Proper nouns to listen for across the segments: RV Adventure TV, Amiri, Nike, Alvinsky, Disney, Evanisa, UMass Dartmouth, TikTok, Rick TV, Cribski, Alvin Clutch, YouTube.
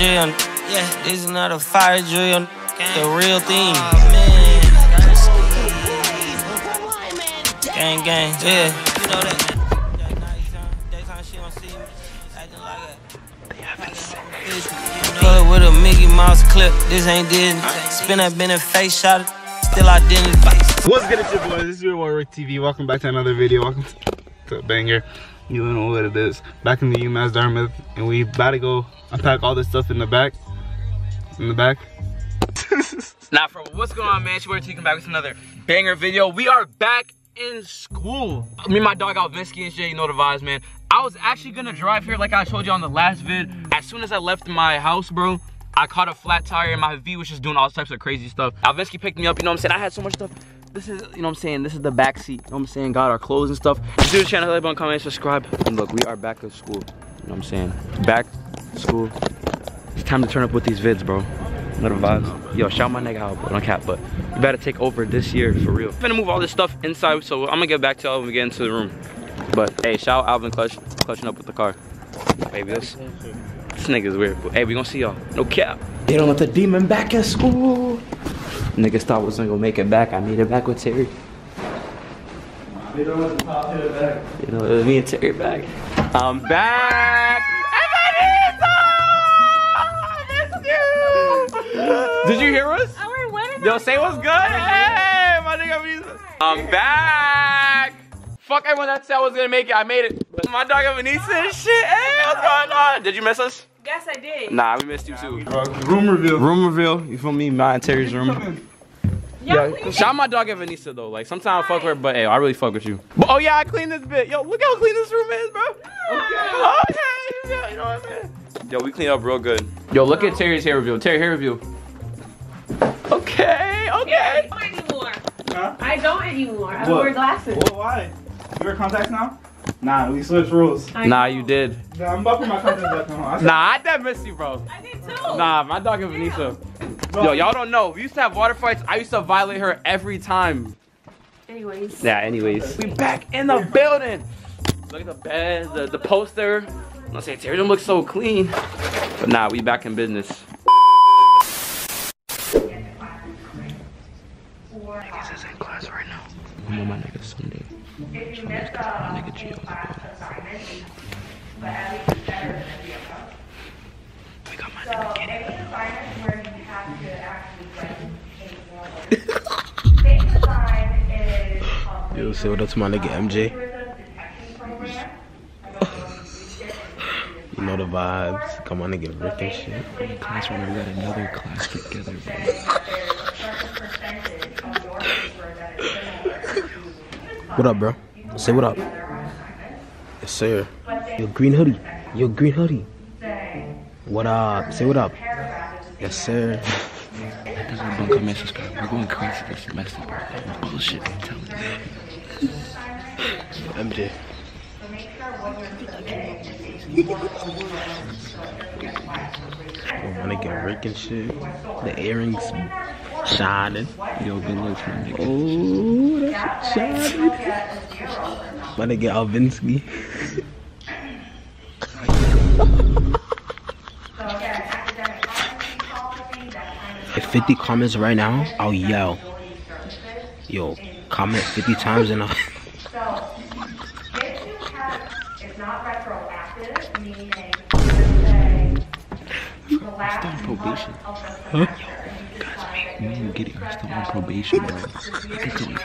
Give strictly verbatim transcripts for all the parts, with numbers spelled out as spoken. drill. Yeah, this is not a fire drill. The real thing. Oh, man. Gang, gang, yeah. You know that. Daytime she don't see me. Acting like a. They haven't seen me. Pull it with a Mickey Mouse clip. This ain't Disney. Spin up in a face shot. Still identify. What's good, it's your boys? This is your boy Rick T V. Welcome back to another video. Welcome to a banger. You don't know what it is. Back in the UMass Dartmouth, and we about to go unpack all this stuff in the back. In the back. Not for what's going on, man? It's your boy T, back with another banger video. We are back in school. Me and my dog Alvinsky and shit. You know the vibes, man. I was actually gonna drive here, like I told you on the last vid. As soon as I left my house, bro, I caught a flat tire, and my V was just doing all types of crazy stuff. Alvinsky picked me up. You know what I'm saying? I had so much stuff. This is, you know what I'm saying, this is the back seat. You know what I'm saying, got our clothes and stuff. Just do the channel, like button, comment, subscribe. And look, we are back at school. You know what I'm saying? Back to school. It's time to turn up with these vids, bro. Another vibes. Yo, shout my nigga out, bro. Don't cap, but you better take over this year, for real. I'm gonna move all this stuff inside, so I'm gonna get back to y'all when we get into the room. But, hey, shout out Alvin Clutch, clutching up with the car. Baby, this, this nigga's weird, but hey, we gonna see y'all. No cap. They don't let the demon back at school. Niggas thought I was gonna go make it back. I made it back with Terry. You know what back. You know, it was me and Terry back. I'm back! Evanisa! Did you hear us? Our wedding. Yo, say what's good! Hey, my nigga Evanisa! I'm back! Fuck everyone that said I was gonna make it. I made it. My dog Evanisa and shit. Hey, what's going on? Did you miss us? Yes, I did. Nah, we missed you too. Uh, room reveal. Room reveal. You feel me? Mine and Terry's room. Yeah, yeah. Shout my dog Evanisa though. Like sometimes I fuck with her, but hey, I really fuck with you. But, oh yeah, I cleaned this bit. Yo, look how clean this room is, bro. Yeah. Okay. Okay. You know what I'm saying? Yo, we cleaned up real good. Yo, look at Terry's hair reveal. Terry hair reveal. Okay. Okay. I don't anymore. Huh? I don't anymore. I don't wear glasses. Well, why? You wear contacts now? Nah, we switched rules. I nah, know. You did. Nah, I'm bumping my contacts back home. I nah, I that miss you, bro. I did too. Nah, my dog is Evanisa. Yo, y'all don't know. We used to have water fights. I used to violate her every time. Anyways. Yeah, anyways. We back in the building. Look at the bed, the, the poster. I'm not saying Terry don't look so clean. But nah, we back in business. Niggas is in class right now. I'm on my nigga Sunday. If you mess up my nigga we got my nigga Kenny. Yo, say what up to my nigga M J. You know the vibes. Come on, nigga, Rick and shit. We're in class right now. We got another class together, bro. What up, bro? Say what up. Yes, sir. Yo, green hoodie. Yo, green hoodie. What up? Say what up. Yes, sir. Don't come and subscribe. We're going crazy this semester, bro. Bullshit. I'm dead. I wanna get Rick and shit. The earrings. Shining. Yo, good looks, my nigga. Oh, that's shining. My nigga Alvinsky. If fifty comments right now, I'll yell. Yo, comment fifty times and I'll... It's on probation. Huh? Me and Giddy are still on probation, bro. I can tell you now.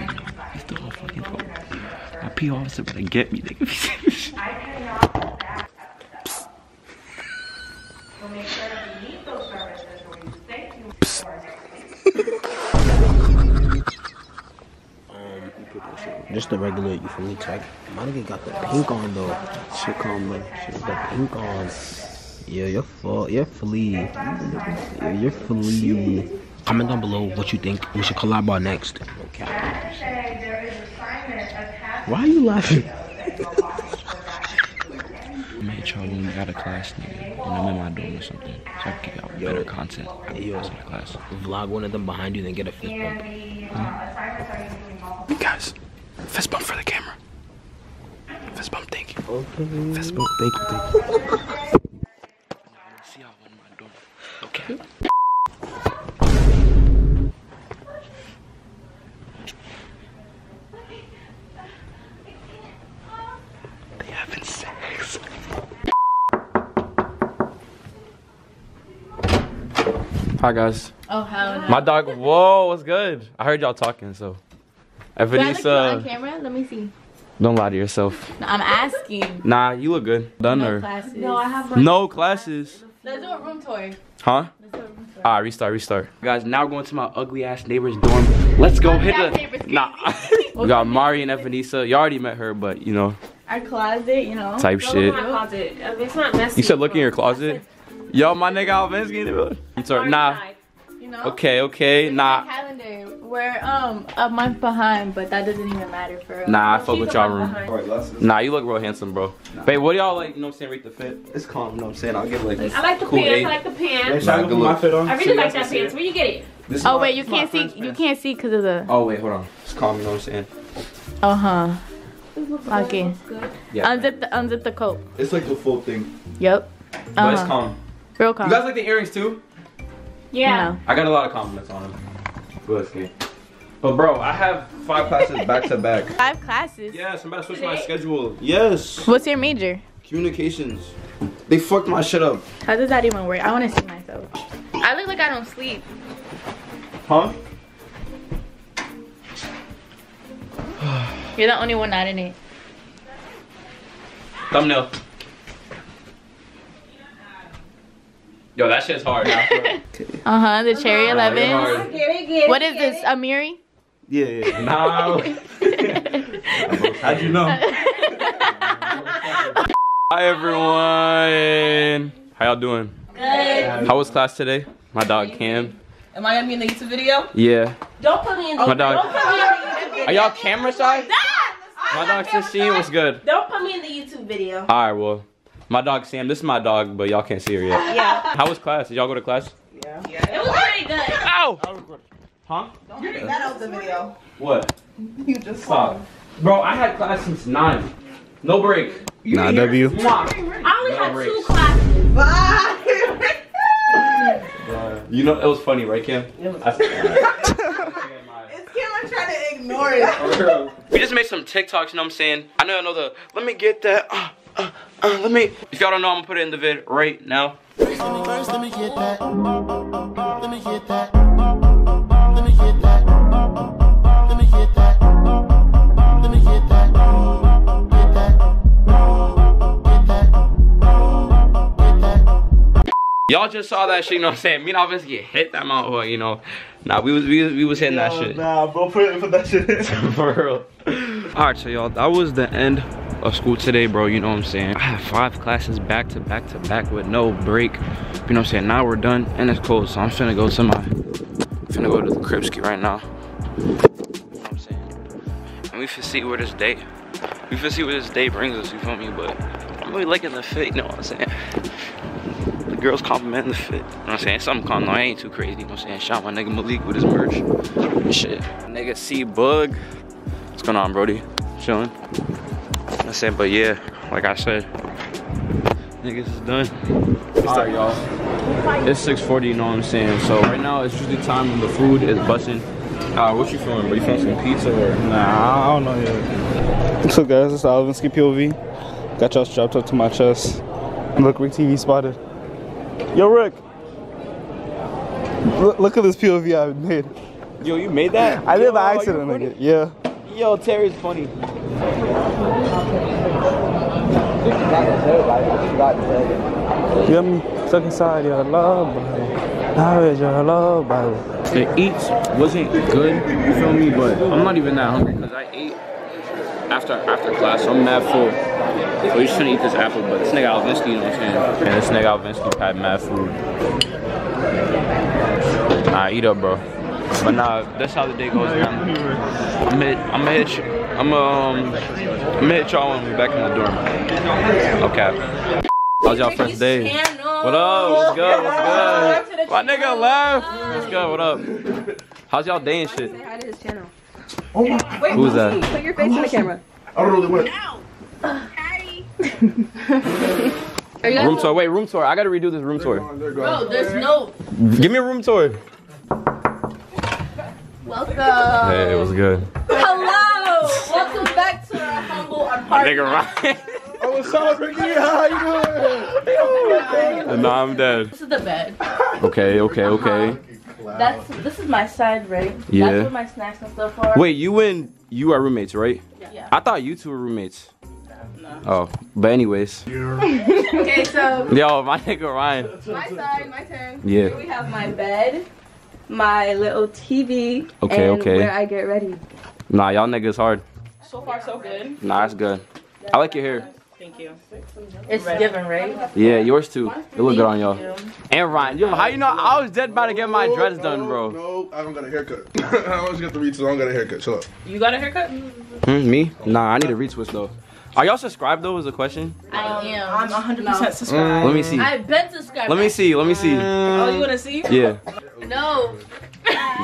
He's still on fucking probation. My P officer better get me, nigga. um, just to regulate you for me, check. My nigga got the pink on, though. Shit, calm, bro. Shit, the pink on. Yeah, you're full. You're flea. Yeah, you're flea. Comment down below what you think we should collab on next. Okay. Why are you laughing? I'm at y'all when we got a class, nigga. And I'm in my dorm or something. So I can give out better content. Yo, my class. Vlog one of them behind you, then get a fist bump. Hmm? Guys, fist bump for the camera. Fist bump, thank you. Okay. Fist bump, thank you, thank you. I didn't see y'all in my dorm. Hi guys. Oh hell no. My dog. Whoa, what's good? I heard y'all talking, so. If do it I look uh, on camera? Let me see. Don't lie to yourself. No, I'm asking. Nah, you look good. Done no or? Classes. No, I have. No classes. Let's do a room tour. Huh? Let's do a room tour. Alright, restart, restart. Guys, now we're going to my ugly ass neighbor's dorm. Let's go hit the. Nah. We got Mari and Evanisa. You already met her, but you know. Our closet, you know. Type go shit. Look in my closet. It's not messy. You said look in your closet. Yo, my nigga Alvinsky in the building. Sorry, nah. You know? Okay, okay, nah. Calendar. We're um a month behind, but that doesn't even matter for real. Nah, I fuck with y'all room. Right, nah, you look real handsome, bro. Nah. Babe, what do y'all like? You know what I'm saying? Rate the fit. It's calm. You know what I'm saying? I'll give like. I like the cool pants. Eight. I like the pants. Nah, nah, my fit on. I really so like that pants. Where you get it? This oh my, wait, you can't see. Pants. You can't see because of the. Oh wait, hold on. It's calm. You know what I'm saying? Uh huh. Okay. Yeah. Unzip the unzip the coat. It's like the full thing. Yep. But it's calm. Real calm. You guys like the earrings too? Yeah. No. I got a lot of compliments on them. Good skin. But bro, I have five classes back to back. Five classes? Yes, I'm about to switch Today? my schedule. Yes. What's your major? Communications. They fucked my shit up. How does that even work? I want to see myself. I look like I don't sleep. Huh? You're the only one not in it. Thumbnail. Yo, that shit's hard. Uh-huh, the cherry elevens. Get it, get it, what is get this, it. Amiri? Yeah, yeah. No. How'd you know? Hi, everyone. How y'all doing? Good. How was class today? My dog, Cam. Am I going to be in the YouTube video? Yeah. Don't put me in the YouTube video. Are y'all camera shy? My dog, Sissy, was good. Don't put me in the YouTube video. All right, well. My dog Sam, this is my dog, but y'all can't see her yet. Yeah. How was class? Did y'all go to class? Yeah. yeah. It was pretty good. Ow! Huh? Don't take that out the video. What? You just saw. Bro, I had class since nine. No break. You nah, W. I only no had breaks. two classes. Bye. You know, it was funny, right, Kim? It was funny. It's Kim, I'm trying to ignore it. We just made some TikToks, you know what I'm saying? I know, I know the, let me get that. Uh, Uh, uh, let me. If y'all don't know, I'm gonna put it in the vid right now. First, let me first, let me get that. Let me get that. Let me get that. Let me get that. Let me get that. Get that. Get that. Y'all just saw that shit, you know what I'm saying? Me and Alvinsky hit that motherfucker, you know. Nah, we was we was, we was hitting that shit. Nah, bro, put it put that shit in. For real. All right, so y'all, that was the end of school today, bro. You know what I'm saying? I had five classes back to back to back with no break. You know what I'm saying? Now we're done and it's cold, so I'm finna go to my, finna go to the Cribski right now. You know what I'm saying? And we finna see where this day, we finna see where this day brings us. You feel me? But I'm really liking the fit. You know what I'm saying? The girls complimenting the fit. You know what I'm saying? Something calm. No, I ain't too crazy. You know what I'm saying? Shout my nigga Malik with his merch. Shit. Nigga C Bug. What's going on, Brody? Chilling. That's it, but yeah, like I said, niggas is done. Alright, y'all. It's six forty, you know what I'm saying? So right now it's usually time when the food is busting. Uh, what you feeling? Are you feeling some pizza or? Nah, I don't know yet. What's up, guys? It's the Alvinsky P O V. Got y'all strapped up to my chest. Look, Rick T V spotted. Yo, Rick. L look at this P O V I made. Yo, you made that? I did by accident, nigga. Yeah. Yo, Terry's funny. Give me stuck inside your love, baby. Your love, baby. The eats wasn't good, you feel me? But I'm not even that hungry because I ate after after class. So I'm mad full. So you shouldn't eat this apple, but this nigga Alvinsky, you know what I'm saying? And this nigga Alvinsky had mad food. Nah, eat up, bro. But nah, that's how the day goes down. I'm hit, I'm hit, I'm um, I'm hit y'all when we back in the dorm. Okay. How's y'all first day? What up? What's good? What's good? My nigga left. What's good? What up? How's y'all day and shit? Say hi to his channel. Oh my. Wait, who's that? Put your face in the camera. I don't really work. Room tour. Wait, room tour. I gotta redo this room tour. Bro, there's no. Give me a room tour. Welcome. Hey, it was good. Hello. Welcome back to our humble apartment. Nigga, oh, what's up, Ricky? How you doing? No, I'm dead. This is the bed. Okay, okay, okay. Uh-huh. That's this is my side, right? Yeah. That's where my snacks and stuff are. Wait, you and you are roommates, right? Yeah. yeah. I thought you two were roommates. No. Oh, but anyways. Okay, so. Yo, my nigga Ryan. My side, my turn. Yeah. Here we have my bed, my little T V. Okay, and okay. Where I get ready. Nah, y'all niggas hard. So far, so good. Nah, that's good. I like your hair. Thank you. It's given, right? Yeah, yours too. It look good on y'all. And Ryan, yo, how you know I was dead about to get my dreads done, bro? No, I don't got a haircut. I always get the retwist, so I don't got a haircut. Chill out. You got a haircut? Hmm, me? Nah, I need a retwist though. Are y'all subscribed though? Was the question? I am. I'm one hundred percent subscribed. Let me see. I've been subscribed. Let me see. Let me see. Oh, you wanna see? Yeah. No.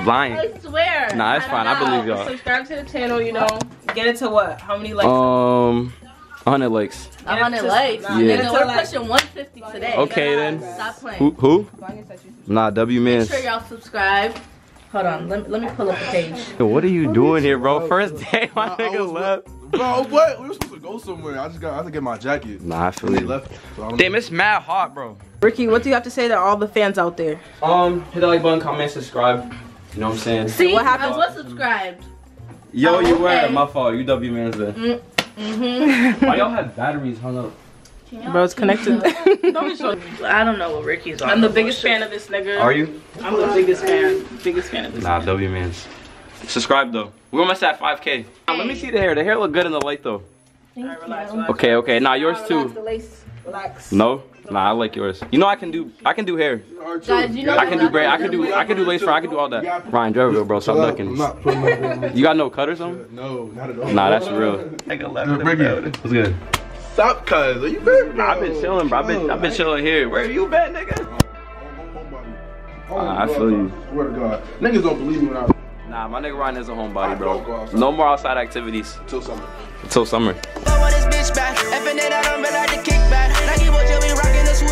Lying. I swear. Nah, it's fine. I believe y'all. Subscribe to the channel. You know, get it to what? How many likes? Um. one hundred likes. one hundred likes? Yeah. yeah. We're pushing one fifty today. Okay then. Stop playing. Who? who? Nah, W-Mans. Make sure y'all subscribe. Hold on. Let me, let me pull up the page. What are you doing here, bro? First day my nah, nigga left. With, bro, what? We were supposed to go somewhere. I just got I had to get my jacket. Nah, I feel it. Left, so I Damn, know. It's mad hot, bro. Ricky, what do you have to say to all the fans out there? Um, hit that like button, comment, subscribe. You know what I'm saying? See, what happened? I was subscribed. Yo, you okay. were. My fault. You W-Mans there. Mm. Mm-hmm. Why y'all had batteries hung up? Bro, it's connected. I don't know what Ricky's on. I'm the biggest fan of this nigga. Are you? I'm the biggest fan. Biggest fan of this Nah, nigga. W-Mans. Subscribe though. We're almost at five K. Hey. Now, let me see the hair. The hair look good in the light though. Thank right, relax, you. Relax. Okay, okay. Nah, yours right, relax, too. The lace. Relax. No? Nah, I like yours. You know I can do I can do hair. Guys, you know I can do braid. I can do I can do lace front. I can do all that. Ryan, drive real, bro. Stop looking. You got no cut or something? No, not at all. Nah, that's real. Like eleven. What's good? Stop, cuz. Are you been? I've been chilling, bro. I've been I've been chilling here. Where you been, nigga? I feel you. Swear to God, niggas don't believe me when I. Nah, my nigga Ryan is a homebody, bro. No more outside activities. Till summer. Till summer. Back. Effing it, I don't feel like the kickback. Nike will tell me rockin' this.